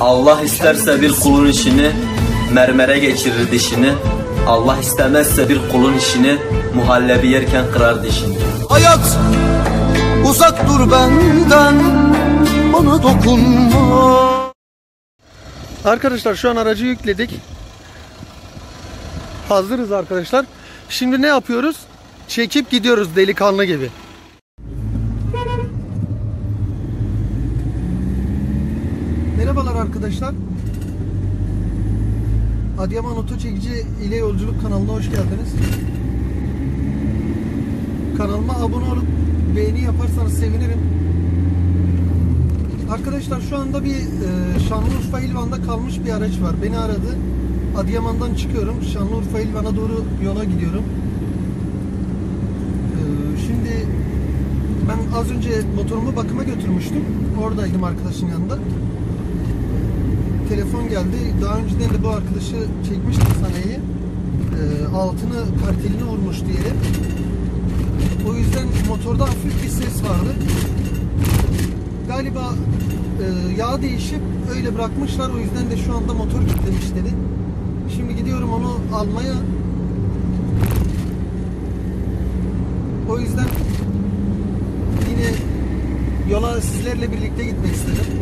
Allah isterse bir kulun işini mermere geçirir dişini. Allah istemezse bir kulun işini muhallebi yerken kırar dişini. Hayat uzak dur benden, bana dokunma. Arkadaşlar şu an aracı yükledik. Hazırız arkadaşlar. Şimdi ne yapıyoruz? Çekip gidiyoruz delikanlı gibi. Merhabalar arkadaşlar. Adıyaman Oto Çekici ile Yolculuk kanalına hoş geldiniz. Kanalıma abone olup beğeni yaparsanız sevinirim. Arkadaşlar şu anda bir Şanlıurfa Hilvan'da kalmış bir araç var. Beni aradı. Adıyaman'dan çıkıyorum. Şanlıurfa Hilvan'a doğru yola gidiyorum. Şimdi ben az önce motorumu bakıma götürmüştüm. Oradaydım arkadaşın yanında. Telefon geldi. Daha önceden de bu arkadaşı çekmiştim sanayiye. Altını kartelini vurmuştu yere. O yüzden motorda hafif bir ses vardı. Galiba yağ değişip öyle bırakmışlar. O yüzden de şu anda motor kilitlemiş dedi. Şimdi gidiyorum onu almaya. O yüzden yine yola sizlerle birlikte gitmek istedim.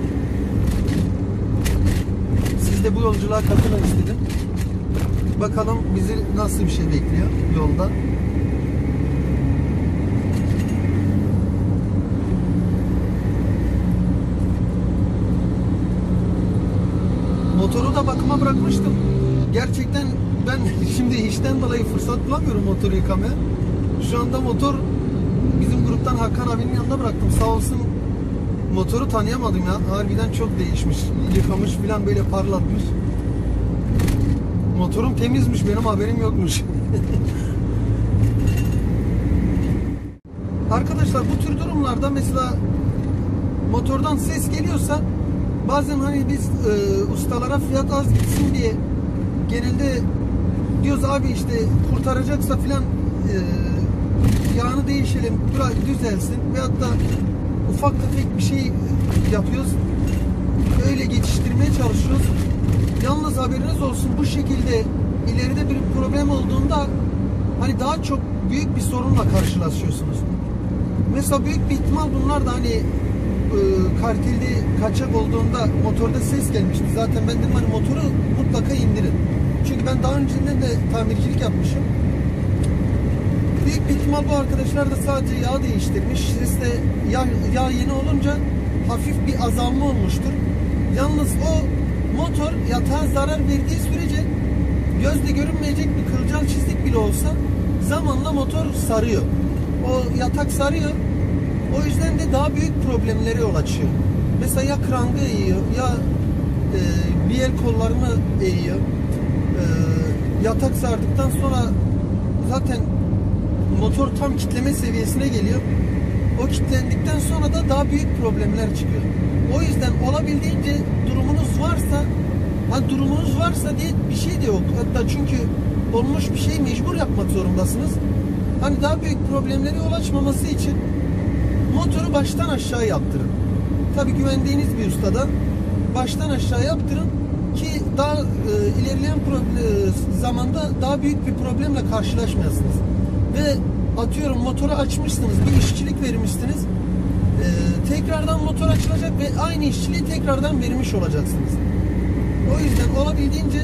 Siz de bu yolculuğa katılın istedim. Bakalım bizi nasıl bir şey bekliyor yolda. Motoru da bakıma bırakmıştım. Gerçekten ben şimdi işten dolayı fırsat bulamıyorum motoru yıkamaya. Şu anda motor bizim gruptan Hakan abinin yanında bıraktım. Sağ olsun motoru tanıyamadım ya. Harbiden çok değişmiş. Yıkamış falan böyle parlatmış. Motorum temizmiş, benim haberim yokmuş. Arkadaşlar bu tür durumlarda mesela motordan ses geliyorsa bazen hani biz ustalara fiyat az gitsin diye genelde diyoruz abi işte kurtaracaksa filan yağını değişelim, biraz düzelsin veyahut da ufak tefek bir şey yapıyoruz. Öyle geçiştirmeye çalışıyoruz. Yalnız haberiniz olsun, bu şekilde ileride bir problem olduğunda hani daha çok büyük bir sorunla karşılaşıyorsunuz. Mesela büyük bir ihtimal bunlar da hani kartilde kaçak olduğunda motorda ses gelmişti. Zaten ben dedim hani motoru mutlaka indirin. Çünkü ben daha önceden de tamircilik yapmışım. Büyük bir ihtimal bu arkadaşlar da sadece yağ değiştirmiş. Seste yağ yeni olunca hafif bir azalma olmuştur. Yalnız o motor yatağa zarar verdiği sürece gözle görünmeyecek bir kılcal çizik bile olsa zamanla motor sarıyor. O yatak sarıyor. O yüzden de daha büyük problemlere yol açıyor. Mesela ya kranga eğiyor, ya bir el kollarını eğiyor. Yatak sardıktan sonra zaten motor tam kitleme seviyesine geliyor. O kitlendikten sonra da daha büyük problemler çıkıyor. O yüzden olabildiğince durumunuz varsa diye bir şey de yok. Hatta çünkü olmuş bir şeyi mecbur yapmak zorundasınız. Hani daha büyük problemlere yol açmaması için motoru baştan aşağı yaptırın. Tabii güvendiğiniz bir ustadan baştan aşağı yaptırın ki daha ilerleyen zamanda daha büyük bir problemle karşılaşmayasınız. Ve atıyorum motoru açmışsınız, bir işçilik vermişsiniz. Tekrardan motor açılacak ve aynı işçiliği tekrardan vermiş olacaksınız. O yüzden olabildiğince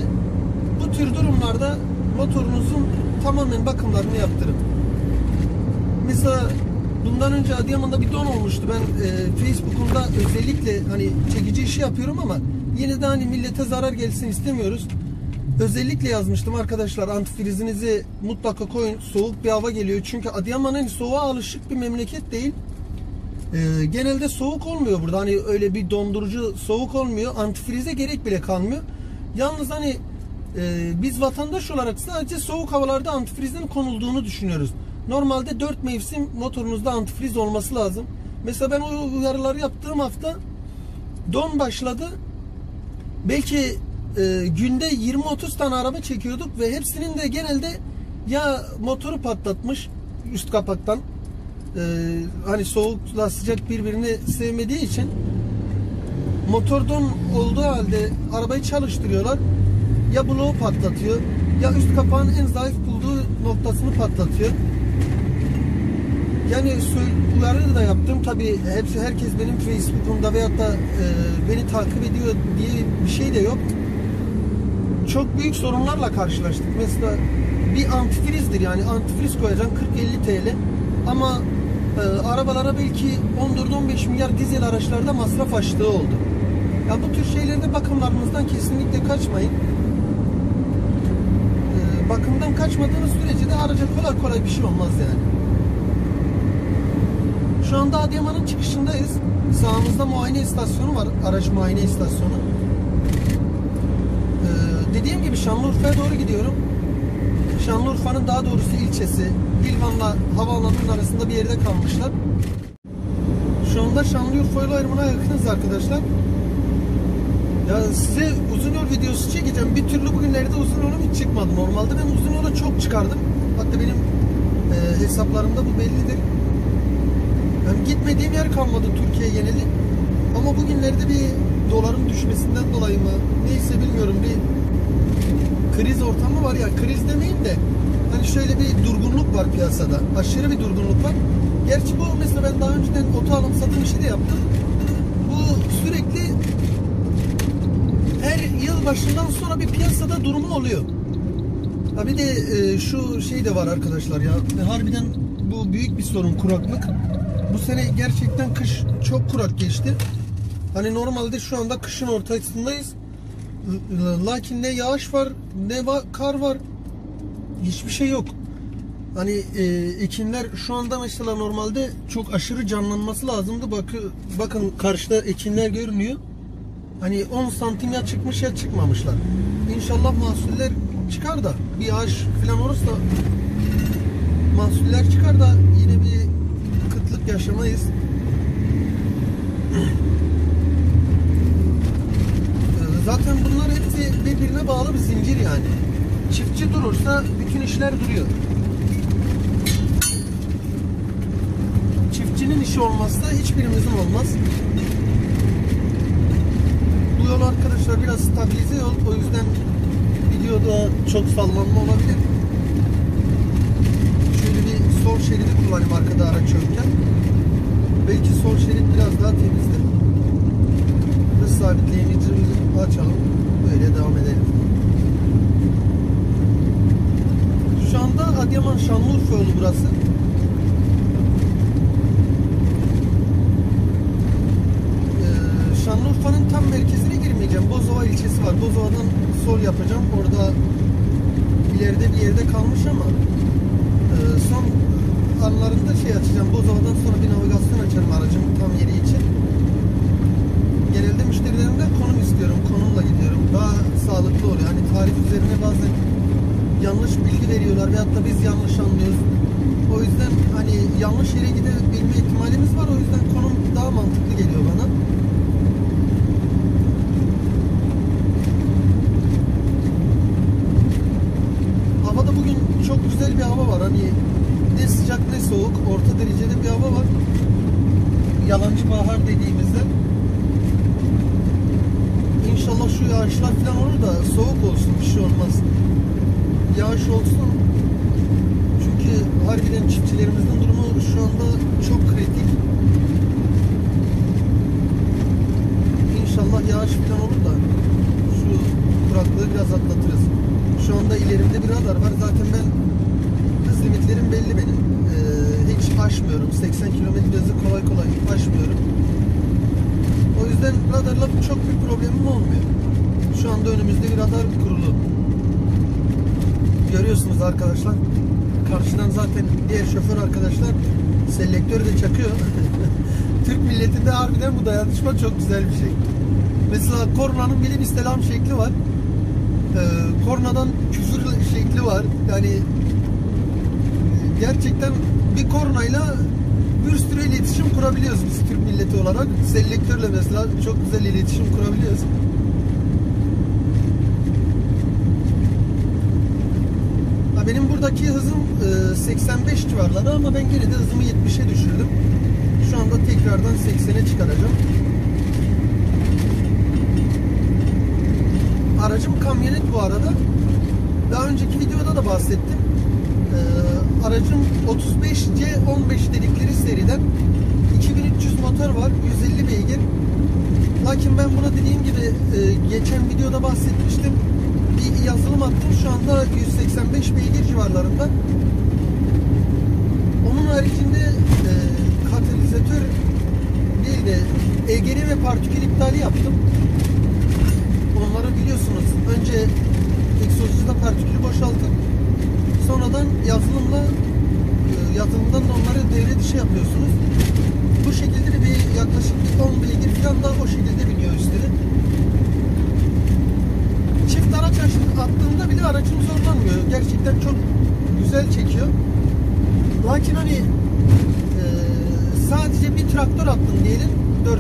bu tür durumlarda motorunuzun tamamen bakımlarını yaptırın. Mesela bundan önce Adıyaman'da bir don olmuştu. Ben Facebook'umda özellikle hani çekici işi yapıyorum ama yine de hani millete zarar gelsin istemiyoruz. Özellikle yazmıştım arkadaşlar, antifrizinizi mutlaka koyun. Soğuk bir hava geliyor. Çünkü Adıyaman hani soğuğa alışık bir memleket değil. Genelde soğuk olmuyor burada. Hani öyle bir dondurucu soğuk olmuyor. Antifrize gerek bile kalmıyor. Yalnız hani biz vatandaş olarak sadece soğuk havalarda antifrizin konulduğunu düşünüyoruz. Normalde 4 mevsim motorunuzda antifriz olması lazım. Mesela ben o uyarıları yaptığım hafta don başladı. Belki günde 20-30 tane araba çekiyorduk ve hepsinin de genelde ya motoru patlatmış üst kapaktan, hani soğukla sıcak birbirini sevmediği için motordan olduğu halde arabayı çalıştırıyorlar. Ya bloğu patlatıyor, ya üst kapağın en zayıf bulduğu noktasını patlatıyor. Yani uyarı da yaptım. Tabii hepsi, herkes benim Facebook'umda veyahut da beni takip ediyor diye bir şey de yok. Çok büyük sorunlarla karşılaştık. Mesela bir antifrizdir, yani antifriz koyacaksın 40-50 TL ama arabalara belki 14-15 milyar dizel araçlarda masraf açtığı oldu. Ya bu tür şeylerde bakımlarımızdan kesinlikle kaçmayın. Bakımdan kaçmadığınız sürece de araca kolay kolay bir şey olmaz yani. Şu anda Adıyaman'ın çıkışındayız. Sağımızda muayene istasyonu var. Araç muayene istasyonu. Dediğim gibi Şanlıurfa'ya doğru gidiyorum. Şanlıurfa'nın daha doğrusu ilçesi Hilvan'la havaalanının arasında bir yerde kalmışlar. Şu anda Şanlıurfa yolu ayrımına yakınız arkadaşlar. Ya size uzun yol videosu çekeceğim. Bir türlü bugünlerde uzun yolum hiç çıkmadı. Normalde ben uzun yola çok çıkardım. Hatta benim hesaplarımda bu bellidir. Yani gitmediğim yer kalmadı Türkiye geneli. Ama bugünlerde bir doların düşmesinden dolayı mı neyse bilmiyorum, bir kriz ortamı var ya, kriz demeyeyim de hani şöyle bir durgunluk var piyasada. Aşırı bir durgunluk var. Gerçi bu mesela ben daha önceden oto alım satım işi de yaptım. Bu sürekli her yıl başından sonra bir piyasada durumu oluyor. Ha bir de şu şey de var arkadaşlar ya. Harbiden bu büyük bir sorun, kuraklık. Bu sene gerçekten kış çok kurak geçti. Hani normalde şu anda kışın ortasındayız. Lakin ne yağış var, ne kar var. Hiçbir şey yok. Hani ekinler şu anda mesela normalde çok aşırı canlanması lazımdı. Bakın karşıda ekinler görünüyor. Hani 10 santim ya çıkmış ya çıkmamışlar. İnşallah mahsuller çıkar da bir yağış falan olursa mahsuller çıkar da yine bir kıtlık yaşamayız. Zaten bunlar hepsi birbirine bağlı bir zincir yani. Çiftçi durursa bütün işler duruyor. Çiftçinin işi olmazsa hiçbirimizin olmaz. Bu yol arkadaşlar biraz stabilize yol. O yüzden videoda çok sallanma olabilir. Sol şeridi kullanayım arkada araç yokken. Belki sol şerit biraz daha temizdir. Hız sabitleyicimizi açalım. Böyle devam edelim. Şu anda Adıyaman Şanlıurfa yolu burası. Şanlıurfa'nın tam merkezine girmeyeceğim. Bozova ilçesi var. Bozova'dan sol yapacağım. Orada ileride bir yerde kalmış ama son anlarında şey açacağım. Bozova'dan sonra bir navigasyon açarım aracım tam yeri için. Genelde müşterilerimden konum istiyorum. Konumla gidiyorum. Daha sağlıklı oluyor. Hani tarif üzerine bazen yanlış bilgi veriyorlar veyahut da biz yanlış anlıyoruz. O yüzden hani yanlış yere gidebilme ihtimalimiz var. O yüzden konum daha mantıklı geliyor bana. Havada bugün çok güzel bir hava var. Hani ne sıcak ne soğuk, orta derecede bir hava var. Yalancı bahar dediğimizde. İnşallah şu yağışlar falan olur da soğuk olsun, bir şey olmaz. Yağış olsun. Çünkü harbiden çiftçilerimizin durumu şu anda çok kritik. İnşallah yağış falan olur da şu kuraklığı biraz atlatırız. Şu anda ilerimde bir radar var. Zaten ben hız limitlerim belli benim. Hiç aşmıyorum. 80 km hızı kolay kolay aşmıyorum. O yüzden radarla çok bir problemim olmuyor. Şu anda önümüzde bir radar kurulu. Görüyorsunuz arkadaşlar. Karşıdan zaten diğer şoför arkadaşlar selektörü de çakıyor. Türk milletinde harbiden bu dayanışma çok güzel bir şey. Mesela kornanın bile bir selam şekli var. Kornadan küfür şekli var. Yani gerçekten bir kornayla bir sürü iletişim kurabiliyoruz biz Türk milleti olarak. Selektörle mesela çok güzel iletişim kurabiliyoruz. Ha, benim buradaki hızım 85 civarları ama ben gene de hızımı 70'e düşürdüm. Şu anda tekrardan 80'e çıkaracağım. Aracım kamyonet bu arada. Daha önceki videoda da bahsettim. Aracım 35C15 dedikleri seriden 2300 motor var, 150 beygir. Lakin ben buna dediğim gibi geçen videoda bahsetmiştim. Bir yazılım attım. Şu anda 185 beygir civarlarında. Onun haricinde katalizatör değil de EGR ve partikül iptali yaptım. Onları biliyorsunuz. Önce egzozda partikülü boşaltıp sonradan yazılımla yazılımdan onları devre dışı yapıyorsunuz. Bu şekilde bir yaklaşık 10 beygir falan da o şekilde biniyor üstleri. Çift araç attığımda bile aracım zorlanmıyor. Gerçekten çok güzel çekiyor. Lakin hani sadece bir traktör attım diyelim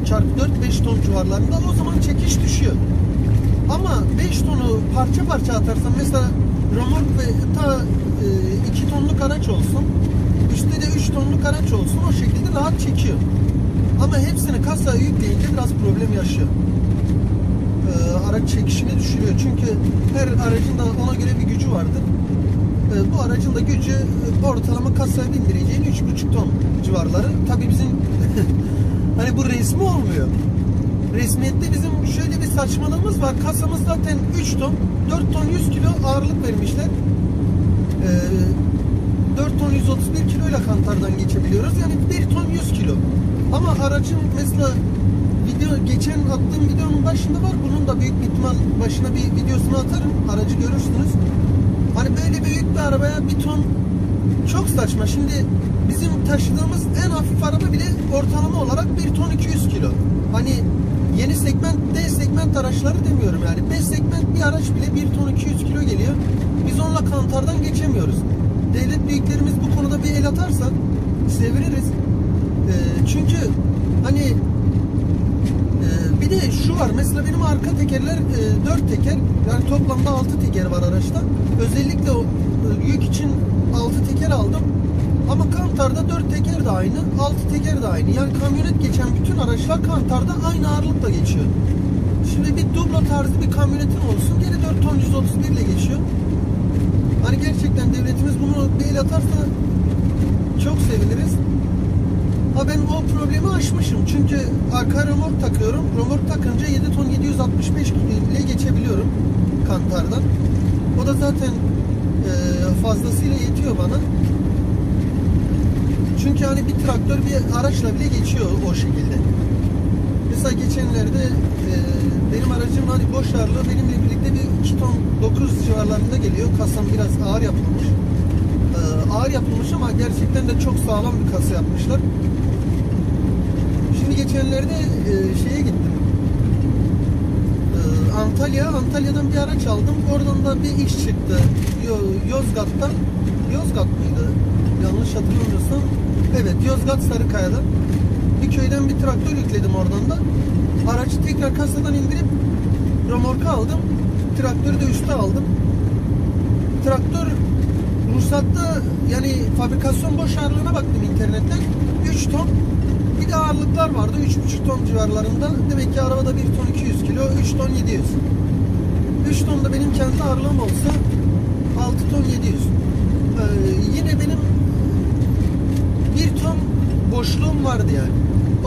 4x4 5 ton civarlarında, o zaman çekiş düşüyor. Ama 5 tonu parça parça atarsan, mesela remork ve ta 2 tonluk araç olsun, üstte de 3 tonluk araç olsun, o şekilde rahat çekiyor. Ama hepsini kasaya yükleyince biraz problem yaşıyor. Araç çekişini düşürüyor. Çünkü her aracın da ona göre bir gücü vardır. Bu aracın da gücü ortalama kasaya bindireceğin 3,5 ton civarları. Tabii bizim hani bu resmi olmuyor. Resmiyette bizim şöyle bir saçmalığımız var. Kasamız zaten 3 ton, 4 ton 100 kilo ağırlık vermişler. 4 ton 131 kilo ile kantardan geçebiliyoruz. Yani 1 ton 100 kilo. Ama aracın mesela video, geçen attığım videonun başında var. Bunun da büyük ihtimal başına bir videosunu atarım. Aracı görürsünüz. Hani böyle büyük bir arabaya 1 ton çok saçma. Şimdi bizim taşıdığımız en hafif araba bile ortalama olarak 1 ton 200 kilo. Hani yeni segment, D segment araçları demiyorum yani. B segment bir araç bile 1 ton 200 kilo geliyor. Biz onunla kantardan geçemiyoruz. Devlet büyüklerimiz bu konuda bir el atarsa seviniriz. Çünkü hani bir de şu var. Mesela benim arka tekerler 4 teker. Yani toplamda 6 teker var araçta. Özellikle o yük için 6 teker aldım. Ama kantarda 4 teker de aynı, 6 teker de aynı. Yani kamyonet geçen bütün araçlar kantarda aynı ağırlıkla geçiyor. Şimdi bir dublo tarzı bir kamyonetin olsun, geri 4 ton 131 ile geçiyor. Hani gerçekten devletimiz bunu bir el atarsa çok seviniriz. Ha, ben o problemi aşmışım. Çünkü arka remork takıyorum. Remork takınca 7 ton 765 ile geçebiliyorum kantardan. O da zaten fazlasıyla yetiyor bana. Çünkü hani bir traktör bir araçla bile geçiyor o şekilde. Mesela geçenlerde benim aracım hani boş ağırlığı benimle birlikte bir 2 ton 9 civarlarında geliyor. Kasam biraz ağır yapılmış. Ağır yapılmış ama gerçekten de çok sağlam bir kasa yapmışlar. Şimdi geçenlerde şeye gittim. Antalya'dan bir araç aldım. Oradan da bir iş çıktı. Yozgat'tan. Yozgat mıydı? Yanlış hatırlamıyorsam, evet, Yozgat Sarıkaya'da bir köyden bir traktör yükledim, oradan da aracı tekrar kasadan indirip remorka aldım, traktörü de üstte aldım. Traktör ruhsatta, yani fabrikasyon boş ağırlığına baktım internetten, 3 ton, bir de ağırlıklar vardı 3,5 ton civarlarında. Demek ki arabada 1 ton 200 kilo, 3 ton 700. 3 ton da benim kendi ağırlığım olsa 6 ton 700. Yine benim 1 ton boşluğum vardı yani.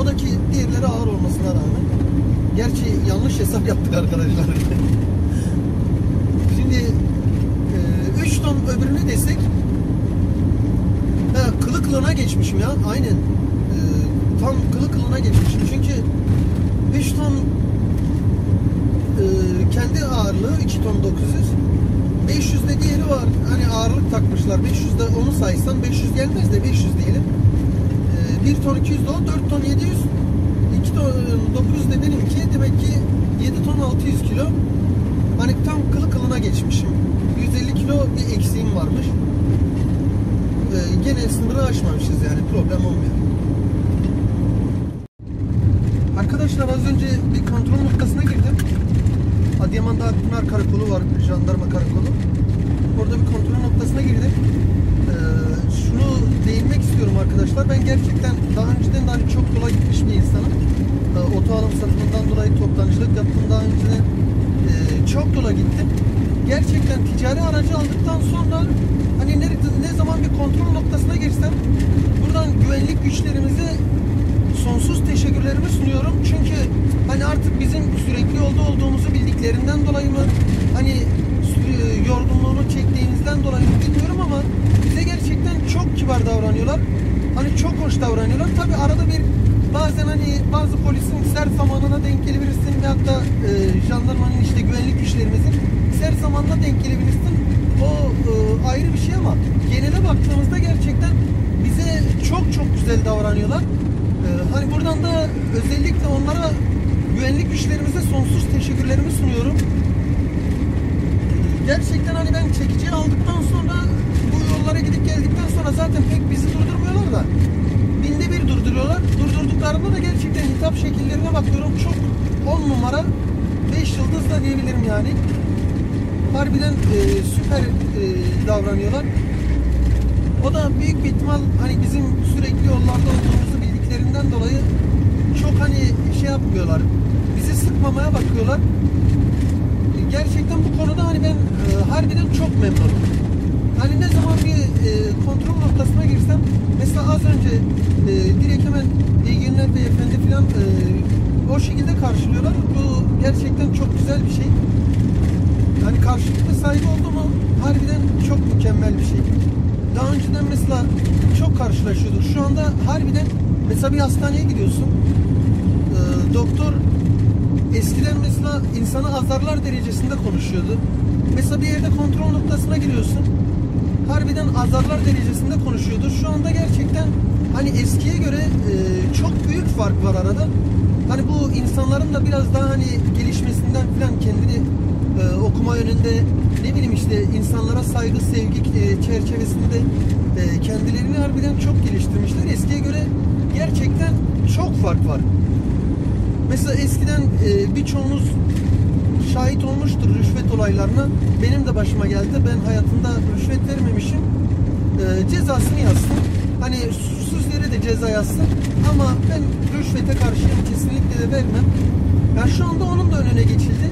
O da ki diğerleri ağır olmasına rağmen. Gerçi yanlış hesap yaptık arkadaşlar. Şimdi 3 ton öbürünü desek, kılı kılına geçmişim ya. Aynen. Tam kılı kılına geçmişim. Çünkü 3 ton kendi ağırlığı 2 ton 900. 500'de diğeri var. Hani ağırlık takmışlar. 500'de onu saysan 500 gelmez de 500 diyelim. 1 ton 200 de o, 4 ton 700, 2 ton 900 de benimki. Demek ki 7 ton 600 kilo. Hani tam kılı kılına geçmişim. 150 kilo bir eksiğim varmış. Gene sınırı aşmamışız yani. Problem olmuyor. Arkadaşlar az önce bir kontrol noktasına girdim. Adıyaman'da Akpınar karakolu var, jandarma karakolu. Orada bir kontrol noktasına girdim. Şunu değinmek istiyorum arkadaşlar. Ben gerçekten daha önceden de hani çok kolay gitmiş bir insanım. Oto alım satımından dolayı toptancılık yaptım daha önceden. Çok kolay gittim. gerçekten ticari aracı aldıktan sonra hani ne zaman bir kontrol noktasına girsem buradan güvenlik güçlerimize sonsuz teşekkürlerimi sunuyorum. Çünkü hani artık bizim sürekli yolda olduğumuzu bildiklerinden dolayı mı, hani yorgunluğunu çektiğimizden dolayı mı bilmiyorum ama bize gerçekten çok kibar davranıyorlar. Hani çok hoş davranıyorlar. Tabi arada bir bazen hani bazı polisin sert zamanına denk gelebilirsin ve hatta jandarmanın işte güvenlik güçlerimizin sert zamanına denk gelebilirsin. O ayrı bir şey ama genele baktığımızda gerçekten bize çok çok güzel davranıyorlar. Hani buradan da özellikle onlara, güvenlik güçlerimize sonsuz teşekkürlerimi sunuyorum. Gerçekten hani ben çekiciyi aldıktan sonra bu yollara gidip geldikten sonra zaten pek bizi durdurmuyorlar da binde bir durduruyorlar. Durdurduklarında da gerçekten hitap şekillerine bakıyorum, çok 10 numara 5 yıldız da diyebilirim yani. Harbiden süper davranıyorlar. O da büyük bir ihtimal hani bizim sürekli yollarda olduğumuzu bildiklerinden dolayı çok hani şey yapmıyorlar. Bizi sıkmamaya bakıyorlar. Gerçekten bu konuda hani ben harbiden çok memnunum. Hani ne zaman bir kontrol noktasına girsem, mesela az önce direkt hemen DGN'ler beyefendi falan o şekilde karşılıyorlar. Bu gerçekten çok güzel bir şey. Hani karşılıklı saygı oldu mu harbiden çok mükemmel bir şey. Daha önceden mesela çok karşılaşıyorduk. Şu anda harbiden mesela bir hastaneye gidiyorsun. Doktor eskiden mesela insanı azarlar derecesinde konuşuyordu. Mesela bir yerde kontrol noktasına giriyorsun. Harbiden azarlar derecesinde konuşuyordu. Şu anda gerçekten hani eskiye göre çok büyük fark var arada. Hani bu insanların da biraz daha hani gelişmesinden falan, kendini okuma yönünde, ne bileyim işte insanlara saygı, sevgi çerçevesinde kendilerini harbiden çok geliştirmişler. Eskiye göre gerçekten çok fark var. Mesela eskiden birçoğunuz şahit olmuştur rüşvet olaylarına. Benim de başıma geldi. Ben hayatımda rüşvet vermemişim. Cezasını yazsın. Hani suçsuz yere de ceza yazsın. Ama ben rüşvete karşıyım. Kesinlikle de vermem. Yani şu anda onun da önüne geçildi.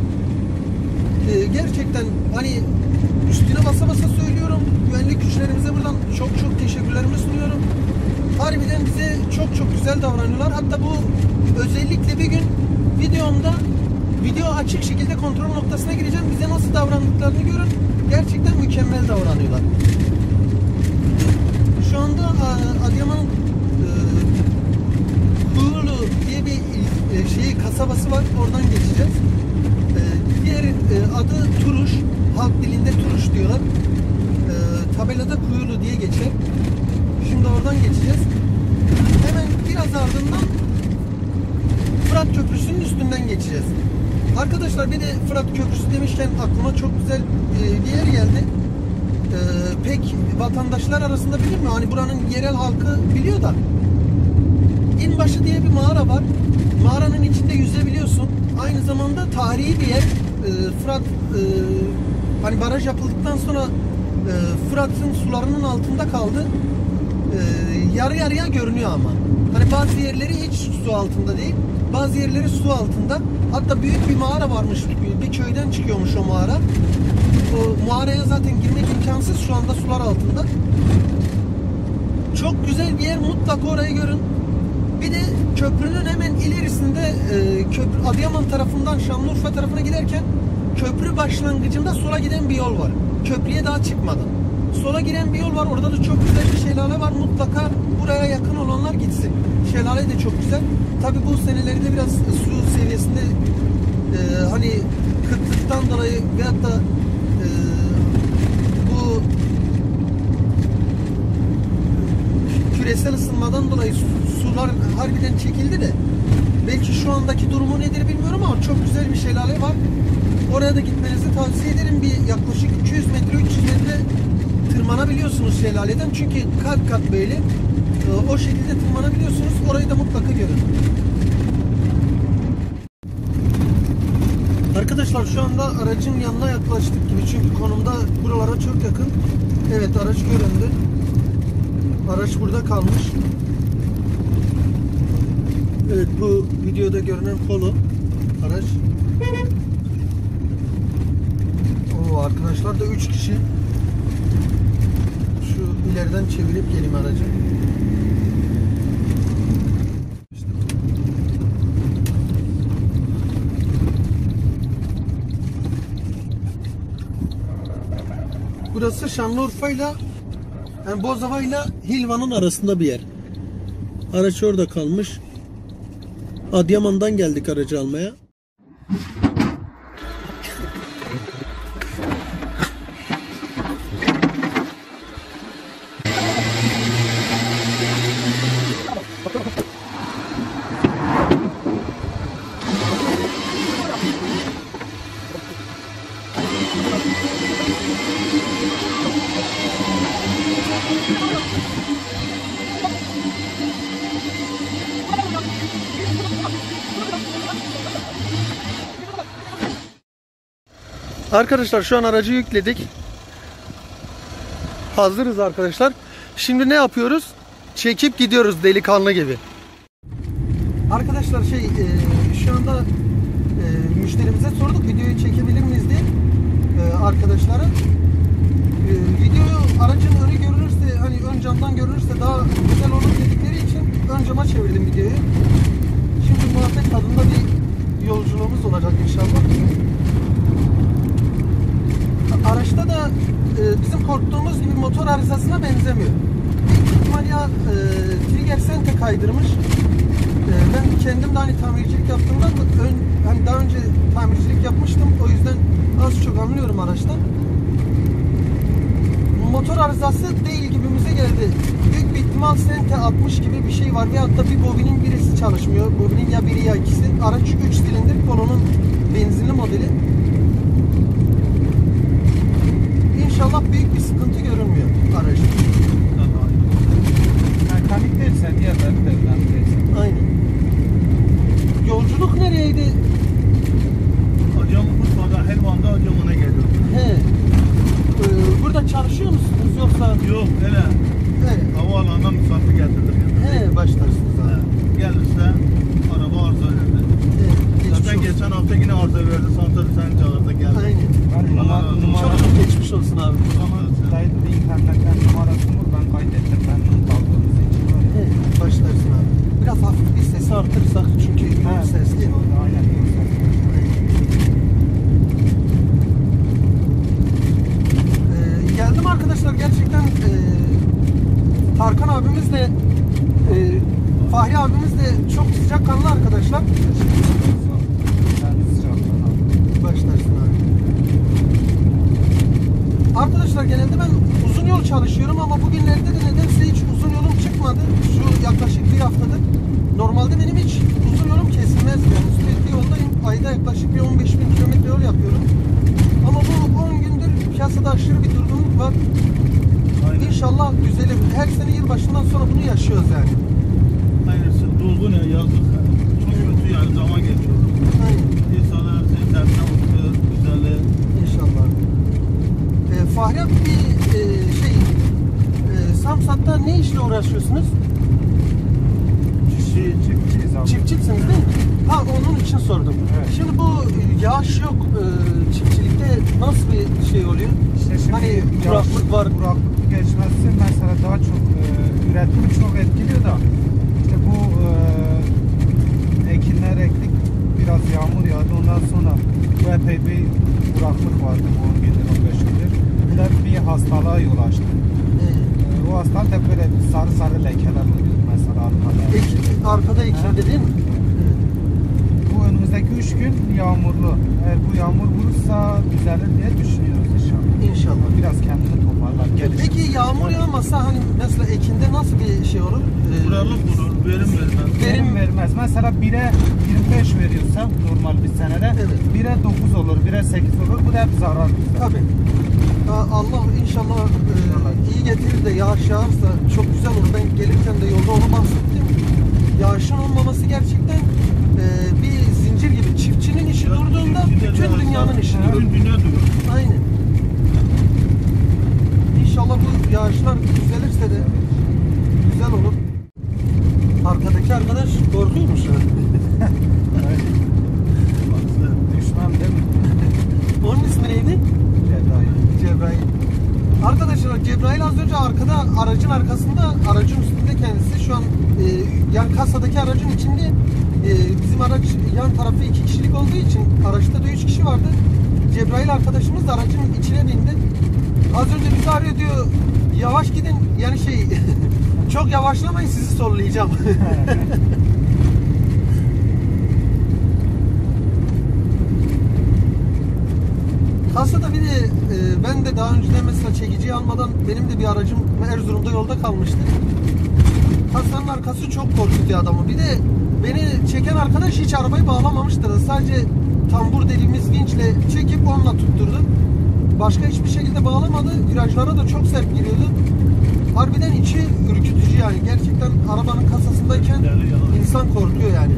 Gerçekten hani üstüne basa basa söylüyorum. Güvenlik güçlerimize buradan çok çok teşekkürlerimi sunuyorum. Harbiden bize çok çok güzel davranıyorlar. Hatta bu özellikle bir gün videomda video açık şekilde kontrol noktasına gireceğim. Bize nasıl davrandıklarını görün. Gerçekten mükemmel davranıyorlar. Şu anda Adıyaman Kuyulu diye bir kasabası var. Oradan geçeceğiz. Diğer adı Turuş. Halk dilinde Turuş diyorlar. Tabelada Kuyulu diye geçer. Şimdi oradan geçeceğiz. Hemen biraz ardından Fırat Köprüsü'nün üstünden geçeceğiz. Arkadaşlar bir de Fırat Köprüsü demişken aklıma çok güzel bir yer geldi. Pek vatandaşlar arasında bilinmiyor. Hani buranın yerel halkı biliyor da. İnbaşı diye bir mağara var. Mağaranın içinde yüzebiliyorsun. Aynı zamanda tarihi bir yer. Fırat hani baraj yapıldıktan sonra Fırat'ın sularının altında kaldı. Yarı yarıya görünüyor ama. Hani bazı yerleri hiç su altında değil. Bazı yerleri su altında. Hatta büyük bir mağara varmış. Bir köyden çıkıyormuş o mağara. O mağaraya zaten girmek imkansız. Şu anda sular altında. Çok güzel bir yer. Mutlaka orayı görün. Bir de köprünün hemen ilerisinde Adıyaman tarafından Şanlıurfa tarafına giderken köprü başlangıcında sola giden bir yol var. Köprüye daha çıkmadım. Sola giren bir yol var. Orada da çok güzel bir şelale var. Mutlaka buraya yakın olanlar gitsin. Şelale de çok güzel. Tabii bu senelerde biraz su seviyesinde hani kıtlıktan dolayı veyahut da bu küresel ısınmadan dolayı sular harbiden çekildi de belki şu andaki durumu nedir bilmiyorum ama çok güzel bir şelale var. Oraya da gitmenizi tavsiye ederim. Bir yaklaşık 200 metre 300 metre tırmanabiliyorsunuz şelaleden. Çünkü kat kat böyle o şekilde tırmanabiliyorsunuz. Orayı da mutlaka görün. Arkadaşlar şu anda aracın yanına yaklaştık gibi. Çünkü konumda buralara çok yakın. Evet, araç göründü. Araç burada kalmış. Evet, bu videoda görünen polo araç. arkadaşlar da 3 kişi. Şu ileriden çevirip geleyim aracı. Burası Şanlıurfa'yla, yani Bozova'yla Hilvan'ın arasında bir yer. Araç orada kalmış. Adıyaman'dan geldik aracı almaya. Arkadaşlar şu an aracı yükledik. Hazırız arkadaşlar. Şimdi ne yapıyoruz? Çekip gidiyoruz delikanlı gibi. Arkadaşlar şu anda müşterimize sorduk videoyu çekebilir miyiz diye arkadaşlara. Videoyu aracın önü görünürse, hani ön camdan görünürse daha güzel olur dedikleri için ön cama çevirdim videoyu. Şimdi muhabbet tadında bir yolculuğumuz olacak inşallah. Araçta da bizim korktuğumuz gibi motor arızasına benzemiyor. Büyük ihtimal ya trigger sente kaydırmış. Ben kendim de hani tamircilik yaptığımdan hani daha önce tamircilik yapmıştım. O yüzden az çok anlıyorum araçtan. Motor arızası değil gibimize geldi. Büyük bir ihtimal sente 60 gibi bir şey var. Ya hatta bir bobinin birisi çalışmıyor. Bobinin ya biri ya ikisi. Araç 3 silindir kolonun benzinli modeli. İnşallah büyük bir sıkıntı görünmüyor araçta. Mekanik değilsen ya da mekanik değilsen. Aynen. Yolculuk nereydi? Adıyaman'da, Hilvan'da Adıyaman'a geliyor. He. Burada çalışıyor musunuz yoksa? Yok, hele. He. Havaalanından misafir getirdim. Yani. He, başlarsınız ha. Gelirse araba arıza verdi. Zaten geçen hafta yine arıza verdi. Santral sen çağırdı geldi. Aynen. Çok geçmiş olsun abi. Kayıtlı internetten numarasını ben kaydettim. Ben bunu kaldığımız için. Evet, başlarsın abi. Biraz hafif bir sesi artırsak çünkü bir ses değil. Aynen. Geldim arkadaşlar. Gerçekten Tarkan abimiz de Fahri abimiz de çok sıcakkanlı arkadaşlar. Başlarsın abi. Arkadaşlar genelde ben uzun yol çalışıyorum ama bugünlerde de nedense hiç uzun yolum çıkmadı. Şu yaklaşık bir haftadır. Normalde benim hiç uzun yolum kesilmez. Yani sürekli yoldayım. Ayda yaklaşık bir 15.000 km yol yapıyorum. Ama bu 10 gündür piyasada aşırı bir durgunluk var. Aynen. İnşallah düzelir. Her sene yılbaşından sonra bunu yaşıyoruz yani. Aynen. Durgun ya yazdık. Çok kötü yani zaman geçiyor. Aynen. İnsanlar her şeyi dertten okuyor. Güzelliği. İnşallah. Fahri abi bir Samsat'ta ne işle uğraşıyorsunuz? Çiftçiyiz abi. Çiftçisiniz değil mi? Ha onun için sordum. Evet. Şimdi bu yağış yok çiftçilikte nasıl bir şey oluyor? İşte hani kuraklık var. Kuraklık geçmesi mesela daha çok üretimi çok etkiliyor da işte bu ektik biraz yağmur yağdı ondan sonra bu epey bir kuraklık vardı bu 10 gündür 15 gündür. Bir hastalığa yol açtı. O hastalık hep böyle sarı sarı lekeler oluyor mesela arkada. Arkada ekşirdi değil mi? Bu önümüzdeki 3 gün yağmurlu. Eğer bu yağmur vurursa düzelir diye düşünüyoruz inşallah. İnşallah. Biraz kendini toparlar. Gelişim. Peki yağmur yağmasa hani mesela ekinde nasıl bir şey olur? Kurallık olur. Verim vermez. Verim vermez. Mesela 1'e 25 veriyorsa normal bir senede 1'e 9 olur, 1'e 8 olur. Bu da hep zarar. Tabii. Allah inşallah iyi getirir de yağış yağarsa çok güzel olur. Ben gelirken de yolda onu bahsettim. Yağışın olmaması gerçekten bir zincir gibi. Çiftçinin işi ya, durduğunda bütün dünyanın işi durur. Aynen. İnşallah bu yağışlar düzelirse de güzel olur. Arkadaki arkadaş korkuyormuş. Düşmem değil mi? Onun ismi neydi? Cebrail. Cebrail. Arkadaşlar Cebrail az önce arkada, aracın arkasında, aracın üstünde kendisi. Şu an yan kasadaki aracın içinde, bizim araç yan tarafı 2 kişilik olduğu için araçta da 3 kişi vardı. Cebrail arkadaşımız da aracın içine bindi. Az önce bizi arıyor, diyor yavaş gidin, yani şey çok yavaşlamayın, sizi sollayacağım. Kasada bir de ben de daha önceden mesela çekiciyi almadan benim de bir aracım Erzurum'da yolda kalmıştı. Kasanın arkası çok korkutuyor adamı. Bir de beni çeken arkadaş hiç arabayı bağlamamıştı. Sadece tambur dediğimiz vinçle çekip onunla tutturdu. Başka hiçbir şekilde bağlamadı. Virajlara da çok sert giriyordu. Harbiden içi ürkütücü yani. Gerçekten arabanın kasasındayken insan korkuyor yani.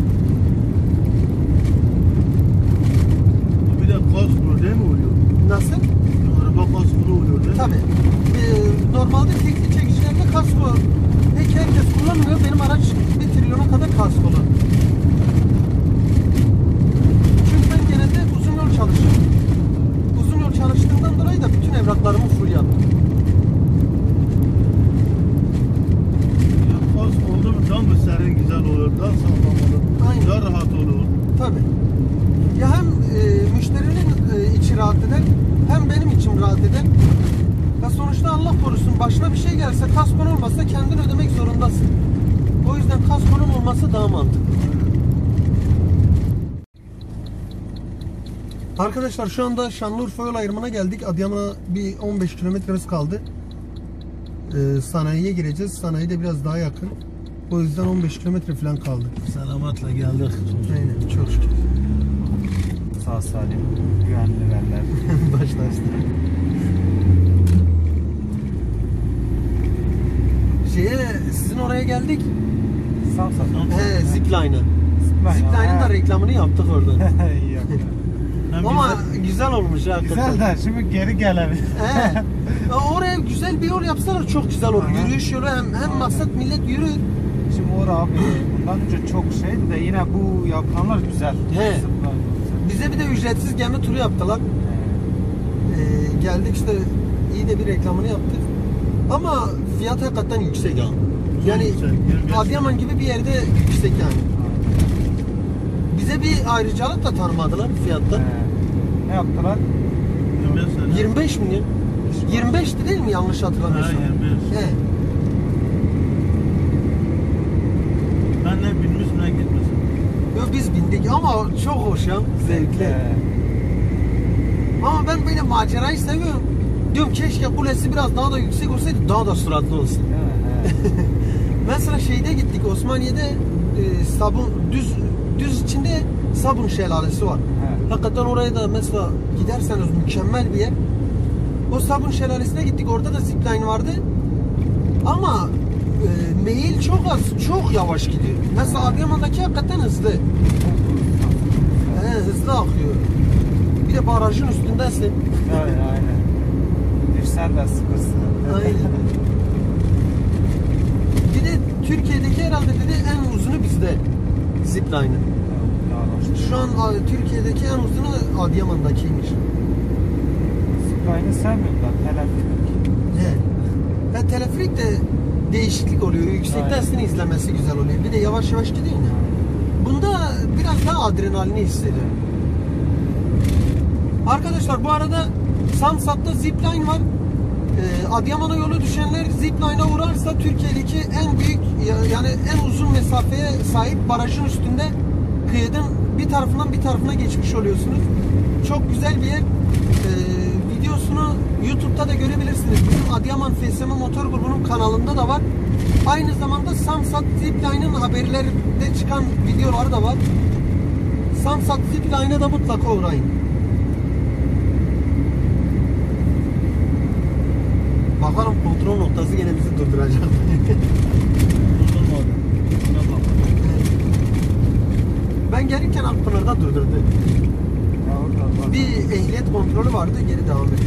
Bu bir de kaskolu değil mi oluyor? Nasıl? Araba kaskolu oluyor değil mi? Tabii. Normalde tekli çekicilerde kasko pek herkes kullanmıyor. Benim araç 1 trilyona kadar kaskolu. Çünkü ben genelde uzun yol çalışıyorum. Uzun yol çalıştığımdan dolayı da bütün evraklarımı full yaptım. Oldu mu tam bir serin güzel olur, daha sağlam olur, daha rahat olur. Tabii. Ya hem müşterinin içi rahat eder, hem benim içim rahat eder. Ya sonuçta Allah korusun başına bir şey gelse, kaskon olmasa kendin ödemek zorundasın. O yüzden kaskonun olması daha mantıklı. Arkadaşlar şu anda Şanlıurfa yol ayrımına geldik. Adıyaman'a bir 15 kilometremiz kaldı. Sanayiye gireceğiz. Sanayi de biraz daha yakın. O yüzden 15 kilometre falan kaldı. Selamatla geldik. Aynen, çok şükür. Sağ salim, güvenli verler. Başlaştık. Sizin oraya geldik. Samsat. Zipline'ı. Zipline'ın da reklamını yaptık orada. Ama güzel olmuş ha. Güzel de şimdi geri gelelim. Oraya güzel bir yol yapsalar çok güzel olur. Aha. Yürüyüş yolu hem maksat millet yürü. Şimdi orada abi bundan önce çok şeydi de yine bu yapılanlar güzel. He. Bize bir de ücretsiz gemi turu yaptılar. Geldik işte, iyi de bir reklamını yaptık. Ama fiyat hakikaten yüksek ya. Yani Adıyaman gibi bir yerde yüksek yani. Bize bir ayrıcalık da tanımadılar fiyatta. Ne yaptılar? 25 mi? 25'ti değil mi? Yanlış hatırlamıyorsam. Ha, 25. Evet. Ben de binmişim, ben gitmişim. Yok biz bindik ama çok hoş ya, zevkli. Ama ben böyle macerayı seviyorum. Diyorum keşke kulesi biraz daha da yüksek olsaydı, daha da süratli olsun. Mesela şeyde gittik, Osmaniye'de sabun düz içinde Sabun şelalesi var. Evet. Hakikaten oraya da mesela giderseniz mükemmel bir yer. O Sabun şelalesine gittik. Orada da zipline vardı. Ama meyil çok az. Çok yavaş gidiyor. Mesela Adıyaman'daki hakikaten hızlı. Hızlı akıyor. Bir de barajın üstündesin. Evet, aynen. Düşsen de sıkırsın. Aynen. Bir de Türkiye'deki herhalde dedi en uzunu bizde. Zipline'ı. Şu an Türkiye'deki en uzunu Adıyaman'dakiymiş. Zipline'ı sevmiyorum ben, teleferik. He. Teleferik de değişiklik oluyor. Yüksekten izlemesi güzel oluyor. Bir de yavaş yavaş gidiyor ya. Bunda biraz daha adrenalini hissediyor. Arkadaşlar bu arada Samsat'ta zipline var. Adıyaman'a yolu düşenler zipline'a uğrarsa Türkiye'deki en büyük, yani en uzun mesafeye sahip barajın üstünde kıyıdan bir tarafından bir tarafına geçmiş oluyorsunuz. Çok güzel bir yer. Videosunu YouTube'da da görebilirsiniz. Bizim Adıyaman FSM Motor Grubu'nun kanalında da var. Aynı zamanda Samsat zipline'ın haberlerde çıkan videoları da var. Samsat zipline'a da mutlaka uğrayın. Bakalım kontrol noktası gene bizi durduracak. Ben gelirken Akpınar'da durdurdu. Bir ehliyet kontrolü vardı, geri devam etti.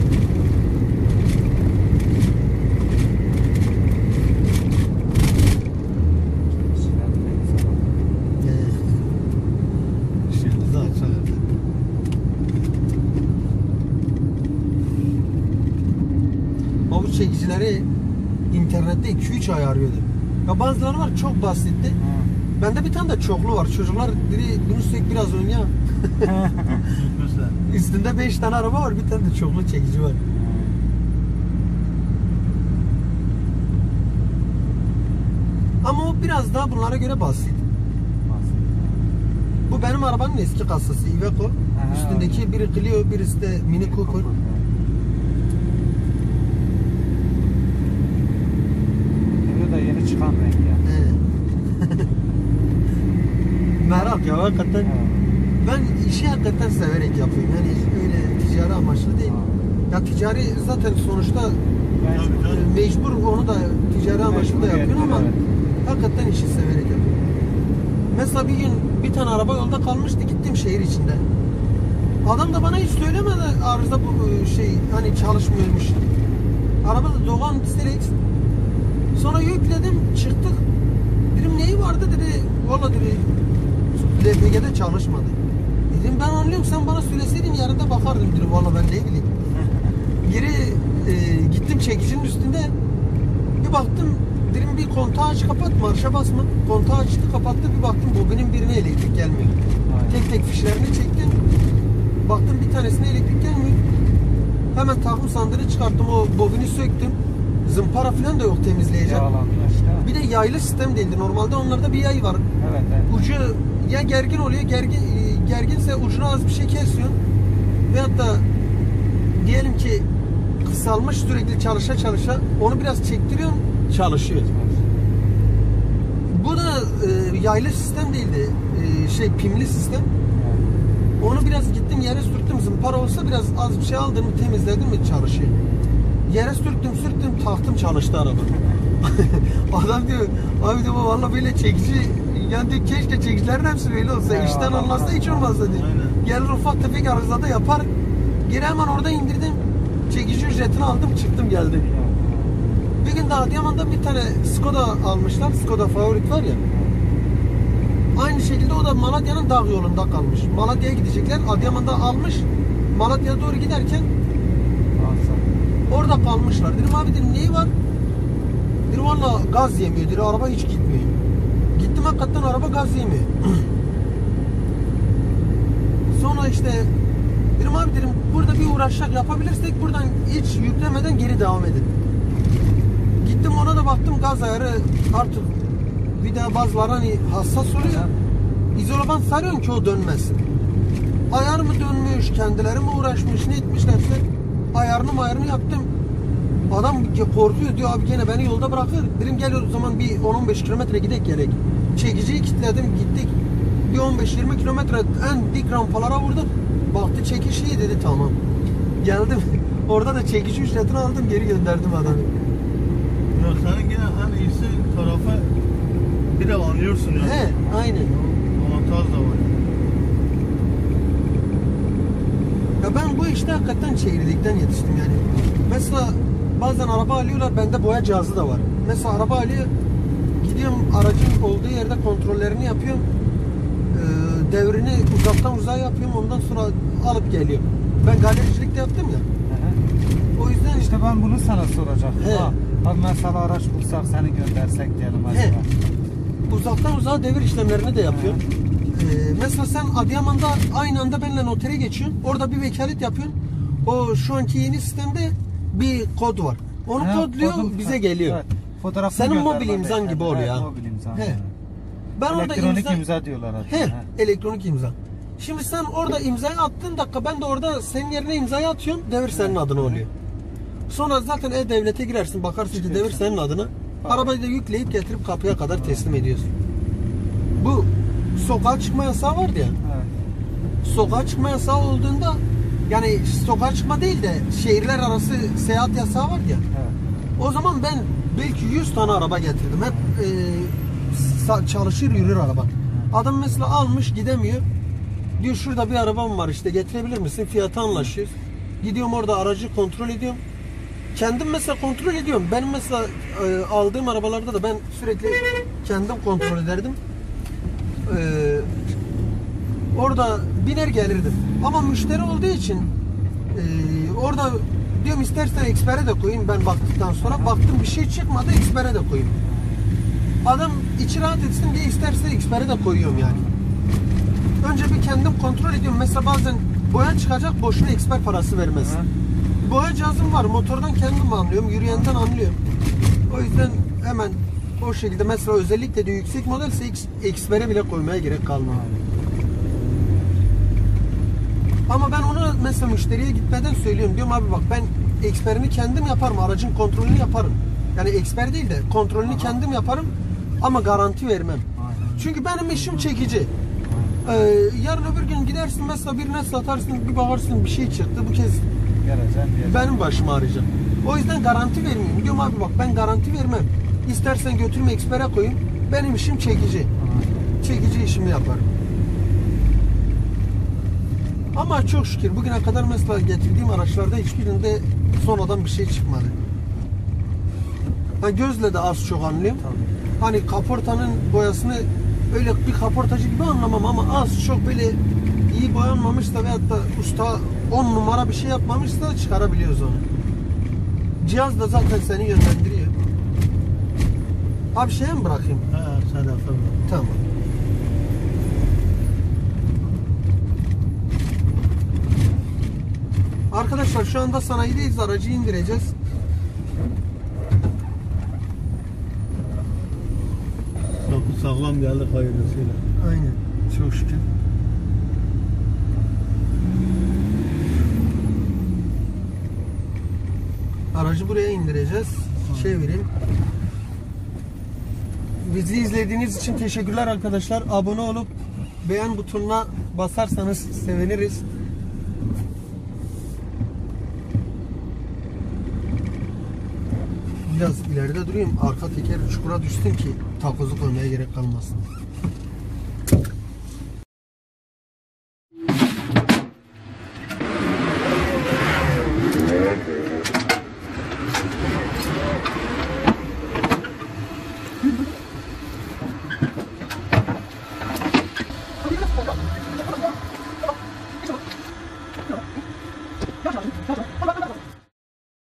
çekicileri internette 2-3 ay arıyordu. Ya bazıları var çok basitti. Bende bir tane de çoklu var. Çocuklar biri bunu sürekli biraz oynuyor. Üstünde 5 tane araba var, bir tane de çoklu çekici var. Ama o biraz daha bunlara göre basit. Bu benim arabanın eski kasası Iveco. Üstündeki biri Clio, birisi de Mini Cooper. Clio da yeni çıkan renk ya. Merak ya hakikaten. Ben işi hakikaten severek yapıyorum. Yani öyle ticari amaçlı değil. Ya ticari zaten sonuçta mecbur, onu da ticari amaçlı da yapıyorum ama hakikaten işi severek yapıyorum. Mesela bir gün bir tane araba yolda kalmıştı, gittim şehir içinde. Adam da bana hiç söylemedi arıza bu şey hani çalışmıyormuş. Araba da doğan diselik. Sonra yükledim, çıktık. Dedim neyi vardı dedi. Valla dedi LPG'de çalışmadı. Dedim ben anlıyorum, sen bana söyleseydin yarında bakardım dedim. Valla ben ne bileyim. Geri gittim çekicinin üstünde. Bir baktım. Dedim bir kontağı aç kapat, marşa basma. Kontağı açtı kapattı, bir baktım bobinin birine elektrik gelmiyor. Aynen. Tek tek fişlerini çektim. Baktım bir tanesine elektrik gelmiyor. Hemen takım sandığını çıkarttım, o bobini söktüm. Zımpara falan da yok temizleyeceğim. Bir de yaylı sistem değildi. Normalde onlarda bir yay var. Evet, evet. Ucu ya gergin oluyor, gerginse ucuna az bir şey kesiyorsun. Veyahut da diyelim ki kısalmış, sürekli çalışa çalışa onu biraz çektiriyorsun. Çalışıyor. Bu da yaylı sistem değildi. Pimli sistem. Onu biraz gittim yere sürttüm. Zımpara olsa biraz az bir şey aldım mı, temizledim mi çalışıyor. Yere sürttüm taktım, çalıştı araba. Adam diyor abi diyor vallahi böyle çekici yani diyor, keşke çekicilerin hepsi böyle olsa. İşten anlasa hiç olmazsa diyor. Gelir ufak tefek arızada yapar. Geri hemen orada indirdim. Çekici ücretini aldım, çıktım geldim. Bir gün de Adıyaman'dan bir tane Skoda almışlar. Skoda favorit var ya. Aynı şekilde o da Malatya'nın dağ yolunda kalmış. Malatya'ya gidecekler. Adıyaman'da almış. Malatya'ya doğru giderken orada kalmışlar. Dedim abi dedim neyi var? Dedim valla gaz yemiyor. Dedim araba hiç gitmiyor. Gittim hakikaten araba gaz yemiyor. Sonra işte dedim abi dedim burada bir uğraşacak yapabilirsek buradan hiç yüklemeden geri devam edelim. Gittim ona da baktım, gaz ayarı artık bir de bazıları hani hassas oluyor. İzoloban sarıyorsun ki o dönmesin. Ayar mı dönmüş, kendileri mi uğraşmış, ne etmişlerse ayarını yaptım. Adam korkuyor diyor abi gene beni yolda bırakır. Dedim gel o zaman bir 10-15 kilometre gidelim gerek. Çekiciyi kilitledim, gittik. Bir 15-20 kilometre en dik rampalara vurduk. Baktı çekiş iyi dedi, tamam. Geldim orada da çekici ücretini aldım, geri gönderdim adamı. Ya senin gene hani iyisi tarafa bir de anlıyorsun yani. He, aynen. Avantaj da var. Ya ben bu işte hakikaten çekirdekten yetiştim yani. Mesela bazen araba alıyorlar, bende boya cihazı da var. Mesela araba alıyor, gidiyorum aracın olduğu yerde kontrollerini yapıyorum. Devrini uzaktan uzağa yapıyorum, ondan sonra alıp geliyorum. Ben galericilik de yaptım ya. O yüzden işte ben bunu sana soracaktım. He. Abi mesela araç bulsak seni göndersek diyelim acaba. Uzaktan uzağa devir işlemlerini de yapıyorum. Mesela sen Adıyaman'da aynı anda benimle notere geçiyorsun. Orada bir vekalet yapıyorsun. O şu anki yeni sistemde bir kod var. Onu kodluyor bize geliyor. Evet. Senin mobil imzan gibi oluyor ya. Ben elektronik orada imza diyorlar hatta. Elektronik imza. Şimdi sen orada imzayı attığın dakika ben de orada senin yerine imzayı atıyorum. Devir senin adına oluyor. Sonra zaten e-devlete girersin, bakarsın ki devir senin adına. Arabayı da yükleyip getirip kapıya kadar teslim ediyorsun. Bu sokağa çıkma yasağı vardı ya. Sokağa çıkma yasağı olduğunda yani sokağa çıkma değil de şehirler arası seyahat yasağı var ya. O zaman ben belki 100 tane araba getirdim. Hep çalışır yürür araba. Adam mesela almış gidemiyor. Diyor şurada bir arabam var işte getirebilir misin? Fiyatı anlaşıyoruz. Gidiyorum orada aracı kontrol ediyorum. Kendim mesela kontrol ediyorum. Benim mesela aldığım arabalarda da ben sürekli kendim kontrol ederdim. Orada biner gelirdim. Ama müşteri olduğu için orada diyorum istersen Xper'e de koyayım ben baktıktan sonra. Baktım bir şey çıkmadı, Xper'e de koyayım. Adam içi rahat etsin diye isterse Xper'e de koyuyorum yani. Önce bir kendim kontrol ediyorum. Mesela bazen boya çıkacak, boşuna Xper parası vermez. Boya cihazım var, motordan kendim anlıyorum, yürüyenden anlıyorum. O yüzden hemen o şekilde, mesela özellikle de yüksek modelse Xper'e bile koymaya gerek kalmıyor. Ama ben onu mesela müşteriye gitmeden söylüyorum. Diyorum abi bak ben Xper'ini kendim yaparım, aracın kontrolünü yaparım. Yani Xper değil de kontrolünü kendim yaparım ama garanti vermem. Çünkü benim işim çekici. Yarın öbür gün gidersin mesela birine satarsın, bir bakarsın bir şey çıktı, bu kez benim başıma ağrıyacak. O yüzden garanti vermiyorum. Diyorum abi bak ben garanti vermem. İstersen götürme Xper'e koyun. Benim işim çekici. Çekici işimi yaparım. Ama çok şükür bugüne kadar mesela getirdiğim araçlarda hiçbirinde sonradan bir şey çıkmadı. Ben gözle de az çok anlıyorum. Hani kaportanın boyasını öyle bir kaportacı gibi anlamam ama az çok böyle iyi boyanmamışsa veyahut da usta 10 numara bir şey yapmamışsa çıkarabiliyoruz onu. Cihaz da zaten seni yönlendiriyor. Abi şeye mi bırakayım? Evet, sadece bırakayım. Tamam. Arkadaşlar şu anda sanayideyiz, aracı indireceğiz. Kapı sağlam geldi hayırlısıyla. Aynen, çok şükür. Aracı buraya indireceğiz. Şey vereyim. Bizi izlediğiniz için teşekkürler arkadaşlar. Abone olup beğen butonuna basarsanız seviniriz. Biraz ileride durayım, arka tekeri çukura düştüm ki takozu koymaya gerek kalmasın.